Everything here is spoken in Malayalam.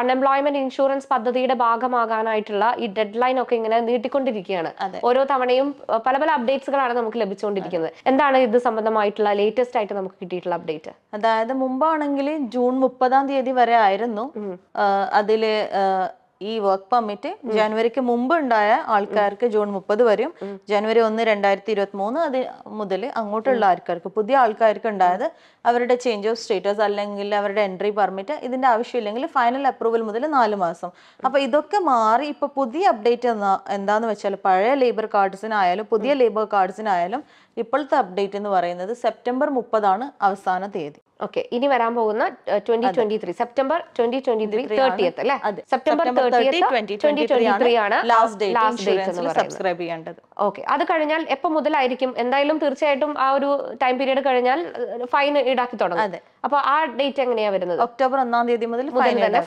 Unemployment insurance പദ്ധതിയുടെ ഭാഗമാകാനായിട്ടുള്ള ഈ ഡെഡ്ലൈൻ ഒക്കെ ഇങ്ങനെ നീട്ടിക്കൊണ്ടിരിക്കുകയാണ്. ഓരോ തവണയും പല പല അപ്ഡേറ്റ്സുകളാണ് നമുക്ക് ലഭിച്ചുകൊണ്ടിരിക്കുന്നത്. എന്താണ് ഇത് സംബന്ധമായിട്ടുള്ള ലേറ്റസ്റ്റ് ആയിട്ട് നമുക്ക് കിട്ടിയിട്ടുള്ള അപ്ഡേറ്റ്? അതായത് മുമ്പാണെങ്കിൽ ജൂൺ 30 തീയതി വരെ ആയിരുന്നു അതില് ഈ വർക്ക് പെർമിറ്റ് ജനുവരിക്ക് മുമ്പ് ഉണ്ടായ ആൾക്കാർക്ക് ജൂൺ 30 വരെയും ജനുവരി 1 2023 അത് മുതൽ അങ്ങോട്ടുള്ള ആൾക്കാർക്ക് പുതിയ ആൾക്കാർക്ക് ഉണ്ടായത് അവരുടെ ചേഞ്ച് ഓഫ് സ്റ്റേറ്റസ് അല്ലെങ്കിൽ അവരുടെ എൻട്രി പെർമിറ്റ് ഇതിന്റെ ആവശ്യമില്ലെങ്കിൽ ഫൈനൽ അപ്രൂവൽ മുതൽ 4 മാസം. അപ്പോൾ ഇതൊക്കെ മാറി ഇപ്പോൾ പുതിയ അപ്ഡേറ്റ് എന്താണെന്ന് വെച്ചാൽ പഴയ ലേബർ കാർഡ്സിനായാലും പുതിയ ലേബർ കാർഡ്സിനായാലും ഇപ്പോഴത്തെ അപ്ഡേറ്റ് എന്ന് പറയുന്നത് സെപ്റ്റംബർ 30 ആണ് അവസാന തീയതി. ഓക്കെ, ഇനി വരാൻ പോകുന്ന 2023 സെപ്റ്റംബർ 2023 30th അല്ലേ? സെപ്റ്റംബർ 30th 2023 ആണ് ലാസ്റ്റ് ഡേറ്റ് എന്ന് സബ്സ്ക്രൈബ് ചെയ്യേണ്ടത്. ഓക്കെ, അത് കഴിഞ്ഞാൽ എപ്പോൾ മുതലായിരിക്കും? എന്തായാലും തീർച്ചയായിട്ടും ആ ഒരു ടൈം പീരീഡ് കഴിഞ്ഞാൽ ഫൈൻ ഈടാക്കി തുടങ്ങും. അപ്പോൾ ആ ഡേറ്റ് എങ്ങനെയാ വരുന്നത്? ഒക്ടോബർ 1 തീയതി മുതൽ ഫൈൻ